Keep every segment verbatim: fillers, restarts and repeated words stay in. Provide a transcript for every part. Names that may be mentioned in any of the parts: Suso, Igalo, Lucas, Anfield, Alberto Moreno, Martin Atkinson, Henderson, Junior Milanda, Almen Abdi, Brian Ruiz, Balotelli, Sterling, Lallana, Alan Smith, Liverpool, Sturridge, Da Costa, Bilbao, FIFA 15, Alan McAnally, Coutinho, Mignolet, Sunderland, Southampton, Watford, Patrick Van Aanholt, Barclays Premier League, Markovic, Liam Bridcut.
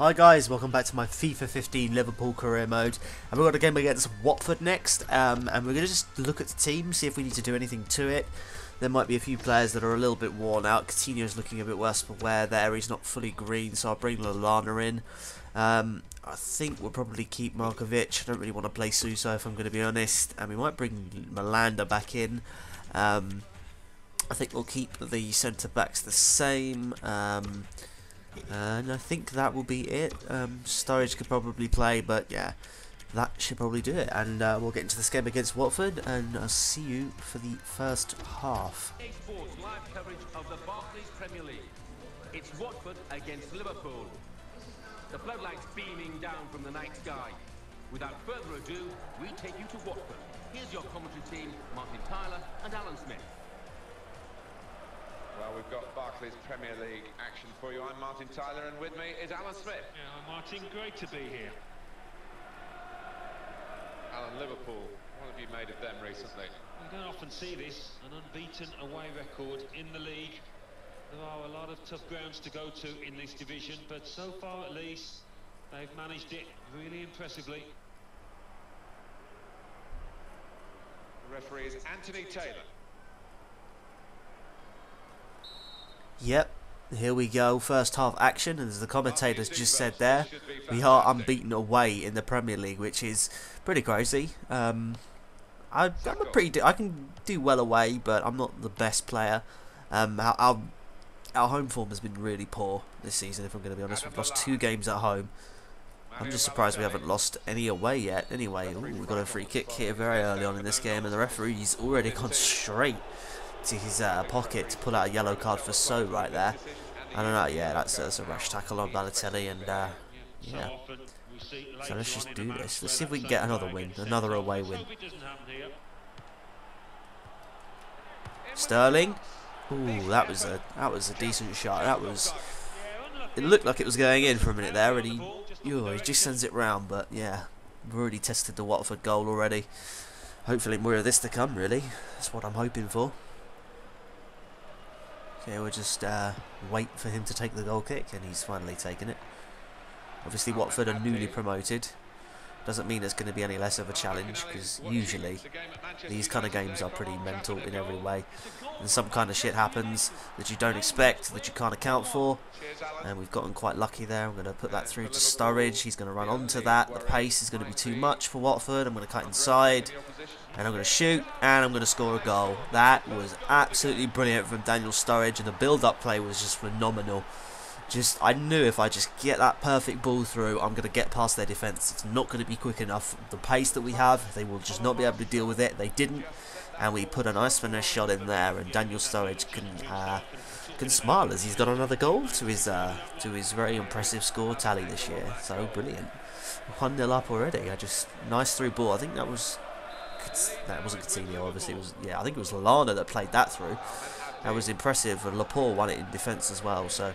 Hi guys, welcome back to my FIFA fifteen Liverpool career mode, and we've got a game against Watford next, um, and we're going to just look at the team, see if we need to do anything to it. There might be a few players that are a little bit worn out. Coutinho's looking a bit worse for wear there, he's not fully green, so I'll bring Lallana in. Um, I think we'll probably keep Markovic. I don't really want to play Suso if I'm going to be honest, and we might bring Miranda back in. Um, I think we'll keep the centre-backs the same. Um, And I think that will be it. Um, Sturridge could probably play, but yeah, that should probably do it. And uh, we'll get into this game against Watford, and I'll see you for the first half. Exports live coverage of the Barclays Premier League. It's Watford against Liverpool. The floodlights beaming down from the night sky. Without further ado, we take you to Watford. Here's your commentary team, Martin Tyler and Alan Smith. Well, we've got Barclays Premier League action for you. I'm Martin Tyler, and with me is Alan Smith. Yeah, I'm Martin, great to be here. Alan, Liverpool, what have you made of them recently? We don't often see this, an unbeaten away record in the league. There are a lot of tough grounds to go to in this division, but so far at least, they've managed it really impressively. The referee is Anthony Taylor. Yep, here we go, first half action, and as the commentators just said there, we are unbeaten away in the Premier League, which is pretty crazy. Um, I, I'm a pretty, I can do well away, but I'm not the best player. Um, our, our, our home form has been really poor this season, if I'm going to be honest. We've lost two games at home. I'm just surprised we haven't lost any away yet. Anyway, ooh, we've got a free kick here very early on in this game, and the referee's already gone straight to his uh, pocket to pull out a yellow card for So right there. I don't know, yeah, that's, that's a rash tackle on Balotelli, and uh, yeah. So let's just do this. Let's see if we can get another win, another away win. Sterling. Ooh, that was a that was a decent shot. That was. It looked like it was going in for a minute there, and he, oh, he just sends it round. But yeah, we've already tested the Watford goal already. Hopefully more of this to come. Really, that's what I'm hoping for. Okay, we'll just uh, wait for him to take the goal kick, and he's finally taken it. Obviously, Watford are newly promoted. Doesn't mean it's going to be any less of a challenge, because usually these kind of games are pretty mental in every way. And some kind of shit happens that you don't expect, that you can't account for. And we've gotten quite lucky there. I'm going to put that through to Sturridge. He's going to run onto that. The pace is going to be too much for Watford. I'm going to cut inside. And I'm going to shoot, and I'm going to score a goal. That was absolutely brilliant from Daniel Sturridge, and the build-up play was just phenomenal. Just, I knew if I just get that perfect ball through, I'm going to get past their defence. It's not going to be quick enough. The pace that we have, they will just not be able to deal with it. They didn't, and we put a nice finesse shot in there, and Daniel Sturridge can uh, can smile as he's got another goal to his uh, to his very impressive score tally this year. So brilliant, one nil up already. I just nice through ball. I think that was. That wasn't Coutinho, obviously. It was, yeah, I think it was Lallana that played that through. That was impressive, and Laporte won it in defence as well. So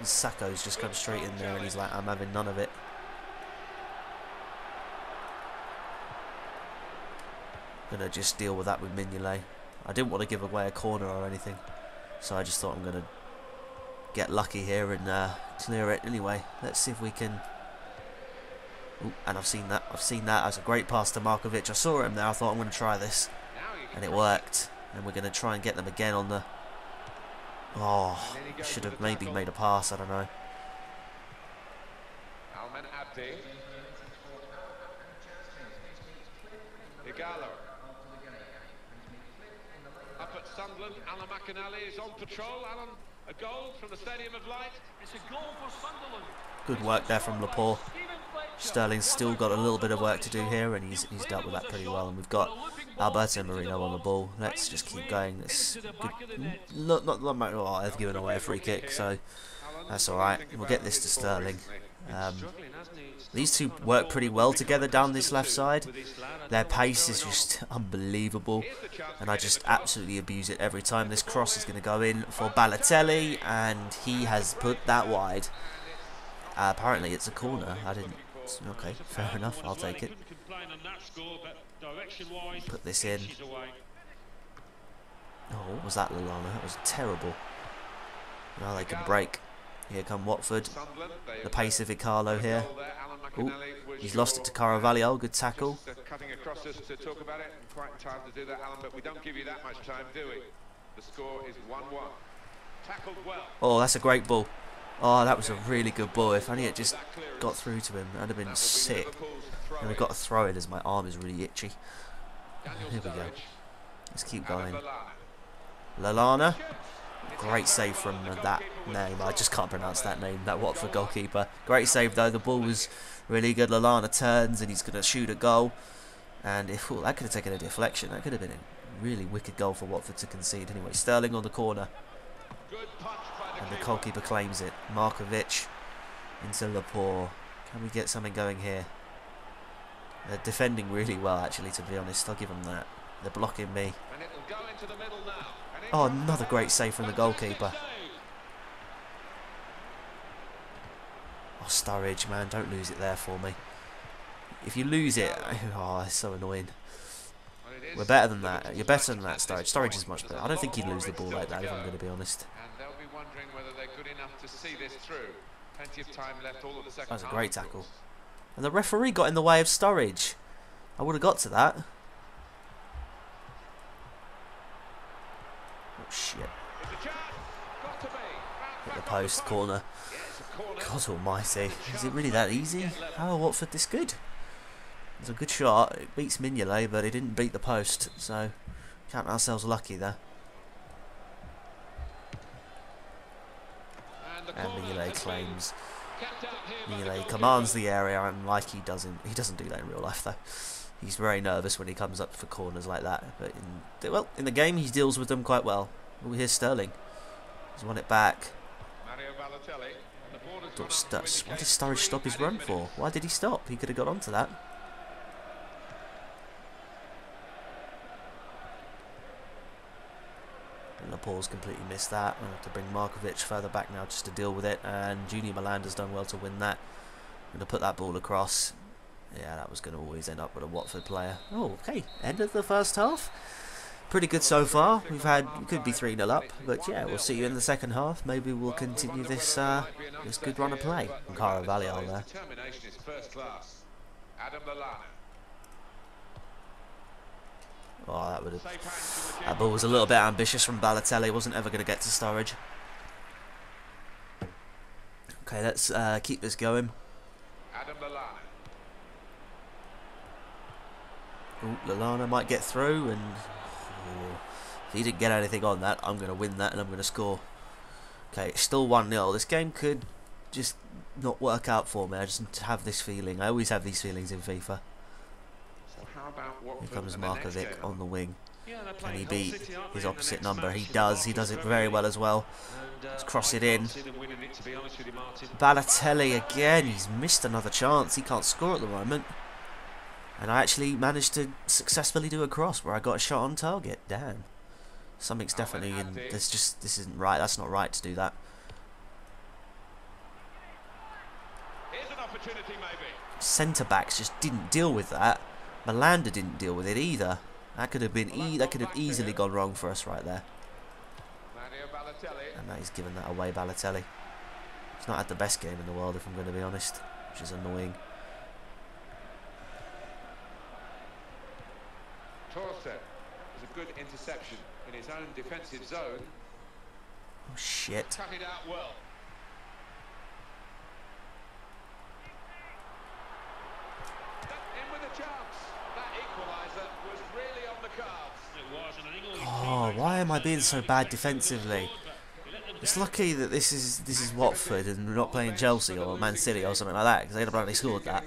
and Sacco's just come straight in there, and he's like, "I'm having none of it." Gonna just deal with that with Mignolet. I didn't want to give away a corner or anything, so I just thought I'm gonna get lucky here and uh, clear it anyway. Let's see if we can. Ooh, and I've seen that. I've seen that. That was a great pass to Markovic. I saw him there. I thought, I'm going to try this. And it worked. And we're going to try and get them again on the... Oh, should have maybe made a pass. I don't know. Almen Abdi. Igalo. Up at Sunderland, Alan McAnally is on patrol. Alan, a goal from the Stadium of Light. It's a goal for Sunderland. Good work there from Laporte. Sterling's still got a little bit of work to do here, and he's, he's dealt with that pretty well. And we've got Alberto Moreno on the ball. Let's just keep going. That's good. Not, not, not, oh, they've given away a free kick, so that's alright. We'll get this to Sterling. Um, these two work pretty well together down this left side. Their pace is just unbelievable, and I just absolutely abuse it every time. This cross is going to go in for Balotelli, and he has put that wide. Uh, apparently it's a corner. I didn't. Okay, fair enough, I'll take it. Put this in. Oh, what was that, Lallana? That was terrible. Now they can break. Here come Watford. The pace of Igalo here. Ooh, he's lost it to Carvalho. Good tackle. Oh, that's a great ball. Oh, that was a really good ball. If only it just got through to him, I'd have been sick. And I've got to throw it as my arm is really itchy. Here we go. Let's keep going. Lallana. Great save from that name. I just can't pronounce that name, that Watford goalkeeper. Great save, though. The ball was really good. Lallana turns and he's going to shoot a goal. And if ooh, that could have taken a deflection. That could have been a really wicked goal for Watford to concede. Anyway, Sterling on the corner. And the goalkeeper claims it. Markovic into Laporte. Can we get something going here? They're defending really well, actually, to be honest. I'll give them that. They're blocking me. Oh, another great save from the goalkeeper. Oh, Sturridge, man. Don't lose it there for me. If you lose it, oh, it's so annoying. We're better than that. You're better than that, Sturridge. Sturridge is much better. I don't think he'd lose the ball like that, if I'm going to be honest. That was a great tackle. And the referee got in the way of Sturridge. I would have got to that. Oh, shit. At the post, corner. God almighty. Is it really that easy? How are Watford this good? It was a good shot. It beats Mignolet, but it didn't beat the post. So, count ourselves lucky there. And Mignolet claims. Mignolet commands the area, and like he doesn't. He doesn't do that in real life, though. He's very nervous when he comes up for corners like that. But in, well, in the game, he deals with them quite well. Oh, here's Sterling. He's won it back. Why did Sturridge stop his run for? Why did he stop? He could have got onto that. Laporte's completely missed that. We'll have to bring Markovic further back now just to deal with it. And Junior Milanda's done well to win that. I'm going to put that ball across. Yeah, that was going to always end up with a Watford player. Oh, okay. End of the first half. Pretty good so far. We've had, we could be three nil up, but yeah, we'll see you in the second half. Maybe we'll continue this uh, this good run of play. Carvalho there. Oh, that would have. That ball was a little bit ambitious from Balotelli. Wasn't ever going to get to Sturridge. Okay, let's uh, keep this going. Ooh, Lallana might get through, and oh, if he didn't get anything on that, I'm going to win that and I'm going to score. Okay, it's still one nil. This game could just not work out for me. I just have this feeling. I always have these feings in FIFA. So how about Watford? Here comes Markovic on the wing. Can he beat his opposite number? He does. He does it very well as well. Let's cross it in. Balotelli again. He's missed another chance. He can't score at the moment. And I actually managed to successfully do a cross where I got a shot on target. Damn. Something's definitely in. There's just, this isn't right. That's not right to do that. Centre backs just didn't deal with that. Milanda didn't deal with it either. That could have been e that could have easily gone wrong for us right there. And that he's given that away, Balotelli. He's not had the best game in the world, if I'm going to be honest, which is annoying. Was a good interception in his own defensive zone. Oh shit. Cut it out well. In with a chance. That equalizer was really on the cards. It was an Oh, why am I being so bad defensively? It's lucky that this is this is Watford and we're not playing Chelsea or Man City or something like that, because they'd have probably scored that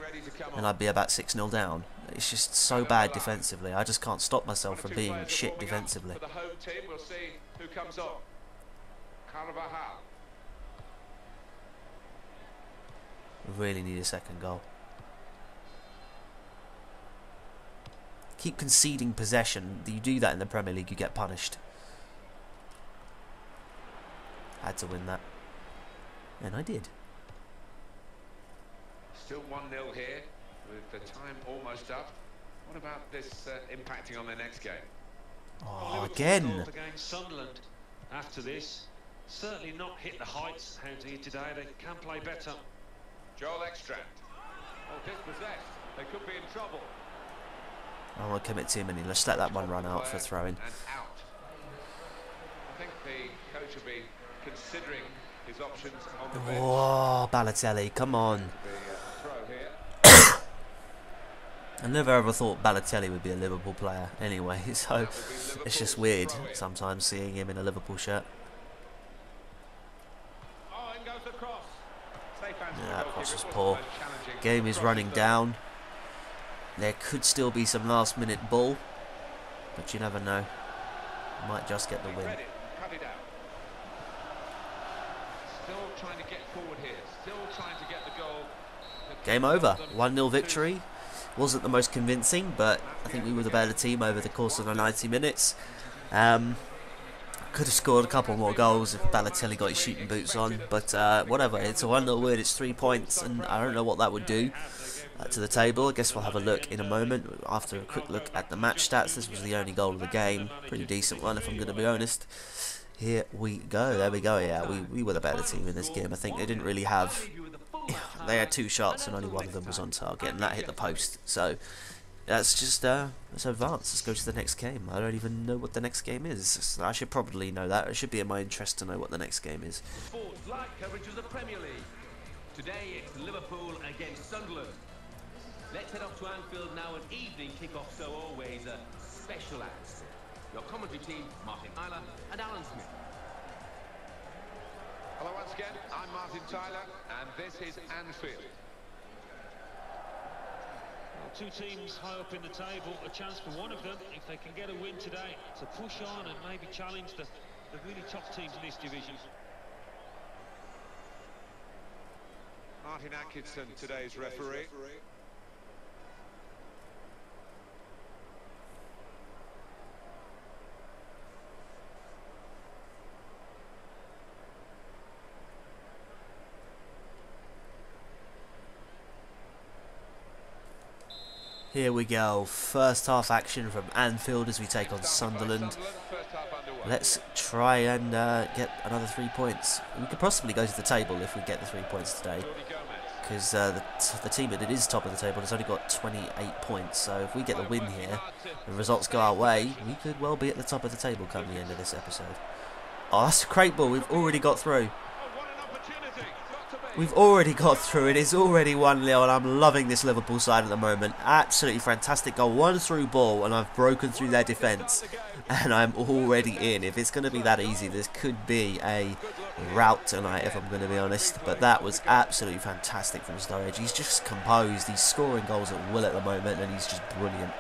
and I'd be about six nil down. It's just so bad defensively. I just can't stop myself from being shit defensively. We really need a second goal. Keep conceding possession. You do that in the Premier League, you get punished. Had to win that. And I did. Still one nil here. With the time almost up, what about this uh, impacting on the next game? Oh, again! Against Sunderland. After this, certainly not hit the heights Anthony today. They can play better. Joel Extract. Well, dispossessed. They could be in trouble. I won't commit too many. Let's let that one run out for throwing. Out. I think the coach will be considering his options on the bench. Whoa, Balotelli, come on. The, uh, I never ever thought Balotelli would be a Liverpool player anyway, so it's just weird sometimes seeing him in a Liverpool shirt. Oh, and goes across. Yeah, that cross was poor. Game is running down. There could still be some last minute ball, but you never know. Might just get the win. Still trying to get forward here. Still trying to get the goal. Game over. one nil victory. Wasn't the most convincing, but I think we were the better team over the course of the ninety minutes. Um, could have scored a couple more goals if Balotelli got his shooting boots on, but uh, whatever. It's a one nil win. It's three points, and I don't know what that would do Uh, to the table. I guess we'll have a look in a moment after a quick look at the match stats. This was the only goal of the game. Pretty decent one, if I'm going to be honest. Here we go. There we go. Yeah, we, we were the better team in this game. I think they didn't really have... They had two shots and only one of them was on target, and that hit the post. So that's just... Uh, let's advance. Let's go to the next game. I don't even know what the next game is. So I should probably know that. It should be in my interest to know what the next game is. Sports live coverage of the Premier League. Today it's Liverpool against Sunderland. Let's head off to Anfield now, an evening kick-off, so always a special act. Your commentary team, Martin Tyler and Alan Smith. Hello once again, I'm Martin Tyler, and this is Anfield. Well, two teams high up in the table, a chance for one of them, if they can get a win today, to push on and maybe challenge the, the really tough teams in this division. Martin Atkinson, today's referee. Here we go, first half action from Anfield as we take on Sunderland. Let's try and uh, get another three points. We could possibly go to the table if we get the three points today, because uh, the, the team that is top of the table has only got twenty-eight points, so if we get the win here and results go our way, we could well be at the top of the table come the end of this episode. Oh, that's a great ball, we've already got through. We've already got through. It is already one nil, and I'm loving this Liverpool side at the moment. Absolutely fantastic goal. One through ball, and I've broken through their defence, and I'm already in. If it's going to be that easy, this could be a rout tonight, if I'm going to be honest. But that was absolutely fantastic from Sturridge. He's just composed. He's scoring goals at will at the moment, and he's just brilliant.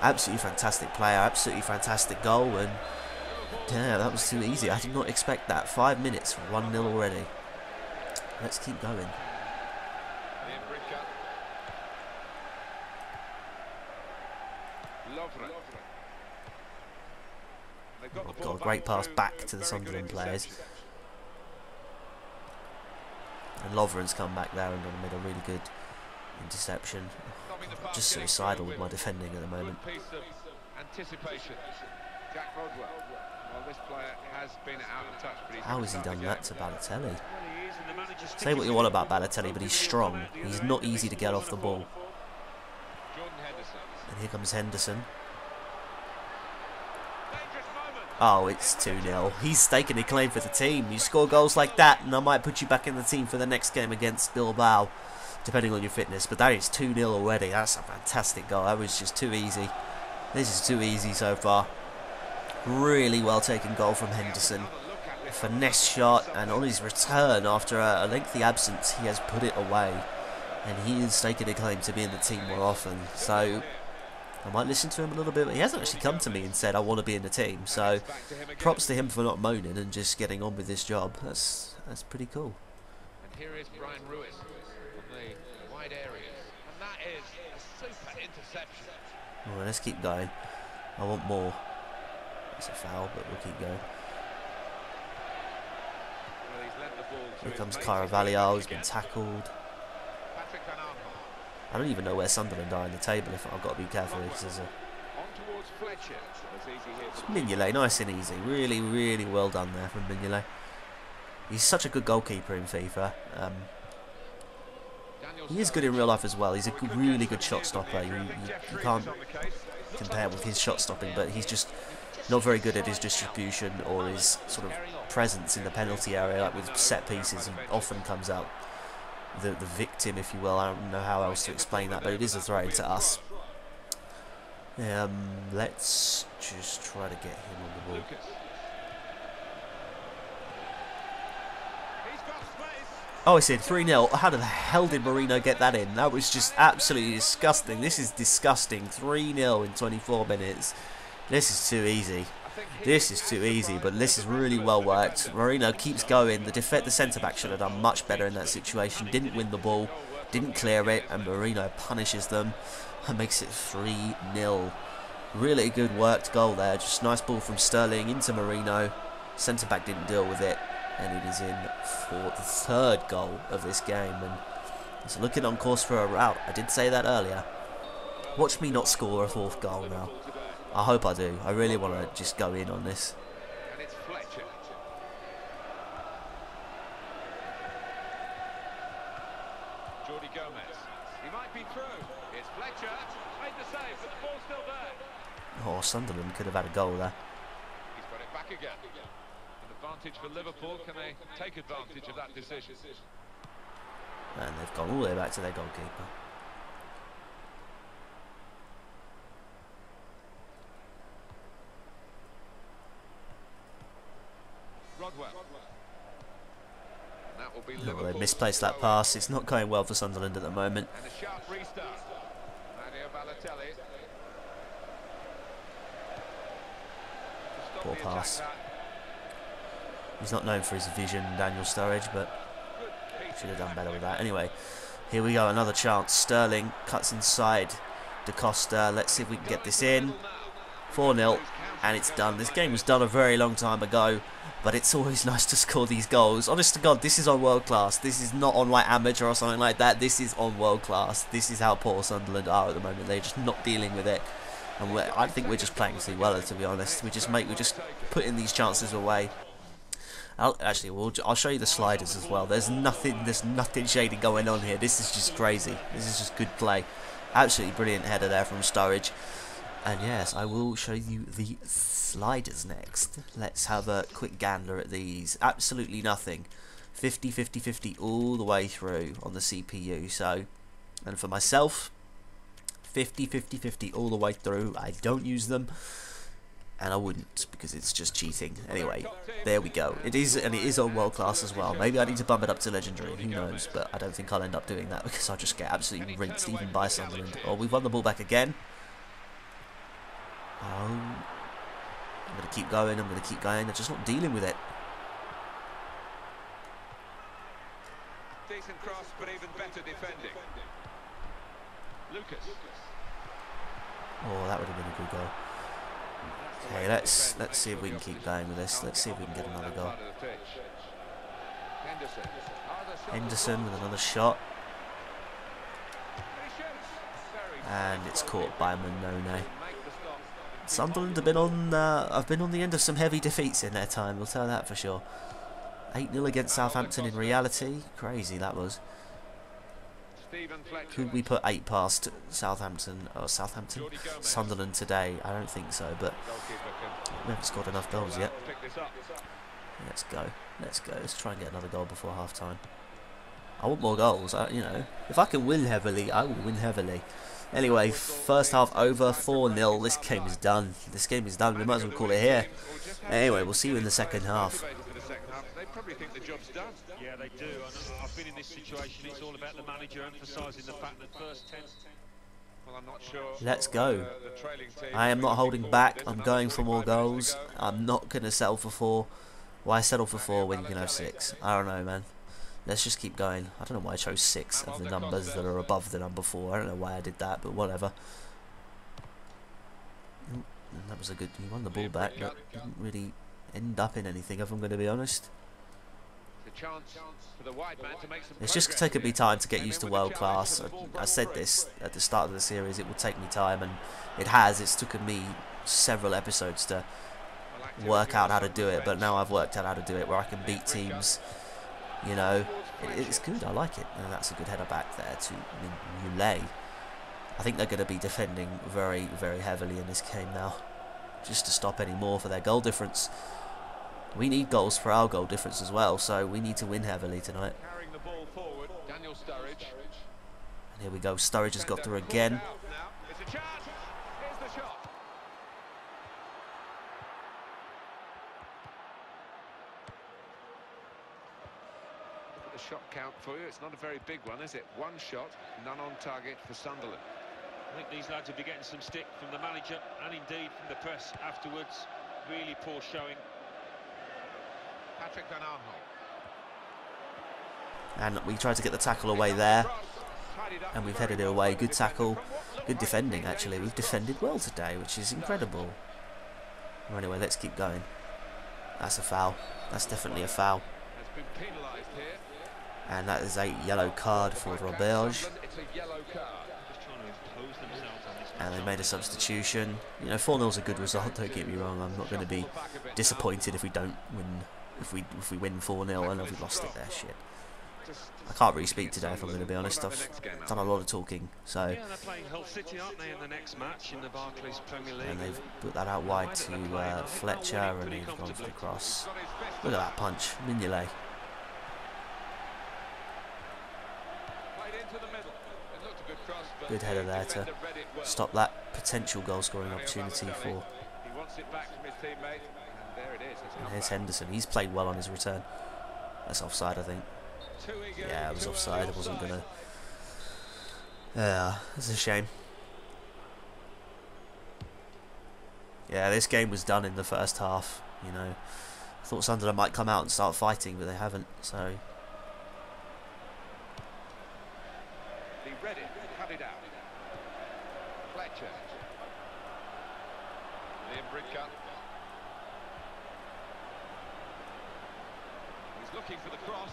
Absolutely fantastic player. Absolutely fantastic goal, and yeah, that was too easy. I did not expect that. Five minutes, one nil already. Let's keep going. Oh God, great pass back to the Sunderland players. And Lovren's come back there and made a really good interception. I'm just suicidal with my defending at the moment. Well, this player has been out of touch, but he's how has he done that to Balotelli? Say what you want about Balotelli, but he's strong. He's not easy to get off the ball. And here comes Henderson. Oh, it's two nil. He's taking a claim for the team. You score goals like that, and I might put you back in the team for the next game against Bilbao, depending on your fitness. But that is two nil already. That's a fantastic goal. That was just too easy. This is too easy so far. Really well taken goal from Henderson. A finesse shot, and on his return after a lengthy absence he has put it away, and he is taking a claim to be in the team more often, so I might listen to him a little bit, but he hasn't actually come to me and said I want to be in the team, so props to him for not moaning and just getting on with this job. That's that's pretty cool. And here is Brian Ruiz from the wide area, and that is a super interception. Alright, let's keep going. I want more. It's a foul, but we'll keep going. Here comes Carvalho. He's been tackled. I don't even know where Sunderland are in the table. If I've got to be careful, because there's a Mignolet, nice and easy. Really, really well done there from Mignolet. He's such a good goalkeeper in FIFA. Um, he is good in real life as well. He's a really good shot stopper. You, you, you can't compare with his shot stopping, but he's just not very good at his distribution or his sort of presence in the penalty area. Like with set pieces, and often comes out the, the victim, if you will. I don't know how else to explain that, but it is a threat to us. Um, let's just try to get him on the ball. Oh, it's in three nil. How the hell did Moreno get that in? That was just absolutely disgusting. This is disgusting. three nil in twenty-four minutes. This is too easy. This is too easy, but this is really well worked. Moreno keeps going. The defender centre-back should have done much better in that situation. Didn't win the ball, didn't clear it, and Moreno punishes them and makes it three nil. Really good worked goal there. Just nice ball from Sterling into Moreno. Centre-back didn't deal with it, and it is in for the third goal of this game. And it's looking on course for a rout. I did say that earlier. Watch me not score a fourth goal now. I hope I do. I really want to just go in on this. And it's Fletcher. Jordi Gomez. He might be through. It's Fletcher. Made the save, but the ball's still there. Oh, Sunderland could have had a goal there. He's got it back again. An advantage for Liverpool. Can they take advantage of that decision? And they've gone all the way back to their goalkeeper. They misplaced that pass. It's not going well for Sunderland at the moment. And a sharp restart. Balotelli. Poor pass. He's not known for his vision, Daniel Sturridge, but should have done better with that. Anyway, here we go. Another chance. Sterling cuts inside. Da Costa. Let's see if we can get this in. four nil. And it's done. This game was done a very long time ago, but it's always nice to score these goals. Honest to God, this is on world class. This is not on like amateur or something like that. This is on world class. This is how poor Sunderland are at the moment. They're just not dealing with it, and we're, I think we're just playing too well, to be honest. We just make we just putting these chances away. I'll, actually, we'll, I'll show you the sliders as well. There's nothing. There's nothing shady going on here. This is just crazy. This is just good play. Absolutely brilliant header there from Sturridge. And yes, I will show you the sliders next. Let's have a quick gander at these. Absolutely nothing. fifty, fifty, fifty all the way through on the C P U. So, and for myself, fifty, fifty, fifty all the way through. I don't use them. And I wouldn't, because it's just cheating. Anyway, there we go. It is, and it is on world class as well. Maybe I need to bump it up to legendary, who knows, but I don't think I'll end up doing that, because I'll just get absolutely rinsed even by Sunderland. Oh, we've won the ball back again. Oh, I'm going to keep going, I'm going to keep going, they're just not dealing with it. Decent cross, but even better defending. Lucas. Oh, that would have been a good goal. Okay, let's, let's see if we can keep going with this, let's see if we can get another goal. Henderson with another shot. And it's caught by Mignolet. Sunderland have been on. Uh, I've been on the end of some heavy defeats in their time. We'll tell that for sure. eight nil against Southampton. In reality, crazy that was. Could we put eight past Southampton or Southampton Sunderland today? I don't think so. But we haven't scored enough goals yet. Let's go. Let's go. Let's try and get another goal before half time. I want more goals. I, you know, if I can win heavily, I will win heavily. Anyway, first half over, four nil. This game is done. This game is done. We might as well call it here. Anyway, we'll see you in the second half. They probably think the job's done. Yeah, they do. I've been in this situation. It's all about the manager emphasising the fact that first ten. Well, I'm not sure. Let's go. I am not holding back. I'm going for more goals. I'm not going to settle for four. Why settle for four when you can have six? I don't know, man. Let's just keep going. I don't know why I chose six of the numbers that are above the number four. I don't know why I did that, but whatever. And that was a good... He won the ball back, but didn't really end up in anything, if I'm going to be honest. It's just taken me time to get used to world class. I, I said this at the start of the series. It will take me time, and it has. It's taken me several episodes to work out how to do it, but now I've worked out how to do it where I can beat teams, you know. It, it's good, I like it. And that's a good header back there to Mignolet. I think they're going to be defending very, very heavily in this game now, just to stop any more for their goal difference. We need goals for our goal difference as well, so we need to win heavily tonight. Carrying the ball forward, Daniel Sturridge. And here we go, Sturridge has got through again. The shot count for you, it's not a very big one, is it? One shot, none on target for Sunderland. I think these lads will be getting some stick from the manager and indeed from the press afterwards. Really poor showing. Patrick Van Aanholt. And we tried to get the tackle away there, and we've headed it away. Good tackle, good defending actually. We've defended well today, which is incredible. Well, anyway, let's keep going. That's a foul. That's definitely a foul. Been penalised here. And that is a yellow card for Roberge. And they made a substitution. You know, four nil is a good result, don't get me wrong. I'm not going to be disappointed if we don't win, if we if we win four nil. I know we've lost it there, shit. I can't really speak today, if I'm going to be honest. I've done a lot of talking, so. Yeah, they're playing Hull City, aren't they, in the next match in the Barclays Premier League? And they've put that out wide to uh, Fletcher, and he's gone for the cross. Look at that punch, Mignolet. Good header there to stop that potential goal-scoring opportunity for. He wants it back from his teammate, and there it is. And here's Henderson. He's played well on his return. That's offside, I think. Yeah, I was offside. I wasn't gonna. Yeah, it's a shame. Yeah, this game was done in the first half. You know, I thought Sunderland might come out and start fighting, but they haven't. So. He read it, cut it out. Fletcher. Liam Bridcut. He's looking for the cross.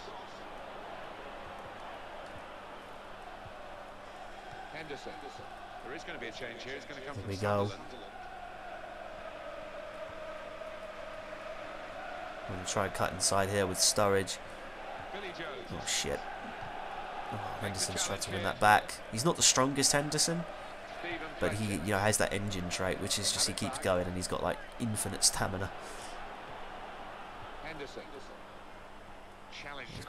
Henderson. There is going to be a change here. It's going to come from Sunderland. I'm going to try and cut inside here with Sturridge. Oh, shit. Oh, Henderson's trying to win that back. He's not the strongest, Henderson, but he, you know, has that engine trait, which is just he keeps going and he's got, like, infinite stamina.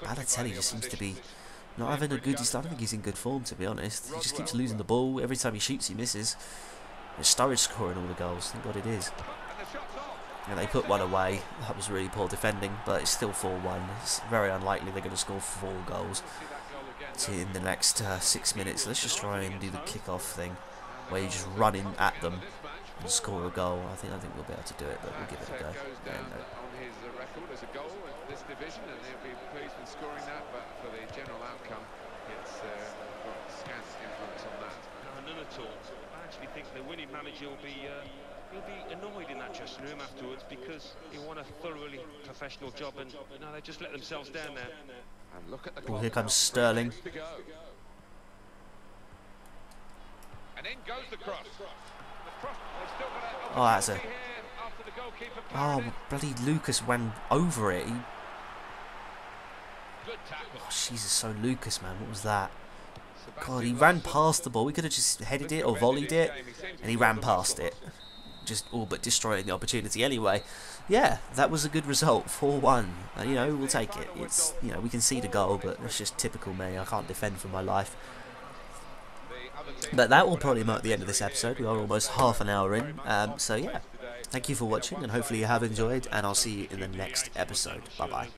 Balotelli just seems to be... Not having a good, I don't think he's in good form, to be honest. He just keeps losing the ball. Every time he shoots, he misses. And Sturridge scoring all the goals. Thank God it is. And they put one away. That was really poor defending, but it's still four one. It's very unlikely they're going to score four goals in the next uh, six minutes. Let's just try and do the kick-off thing, where you just run in at them and score a goal. I think I think we'll be able to do it, but we'll give it a go. Yeah, no. As a goal in this division, and they'll be pleased with scoring that, but for the general outcome, it's uh, got scant influence on that. No, none at all. I actually think the winning manager will be uh, he'll be annoyed in that dressing room afterwards, because he won a thoroughly professional job, and you know, they just let themselves down there. And look at the well, here comes Sterling. And in goes the cross. Oh, that's it. Oh, bloody Lucas went over it. He... Oh, Jesus, so Lucas, man, what was that? God, he ran past the ball. We could have just headed it or volleyed it, and he ran past it. Just all but destroying the opportunity anyway. Yeah, that was a good result, four one. You know, we'll take it. It's, you know, we concede a goal, but that's just typical me. I can't defend for my life. But that will probably mark the end of this episode. We are almost half an hour in. Um, so, yeah. Thank you for watching, and hopefully you have enjoyed, and I'll see you in the next episode. Bye-bye.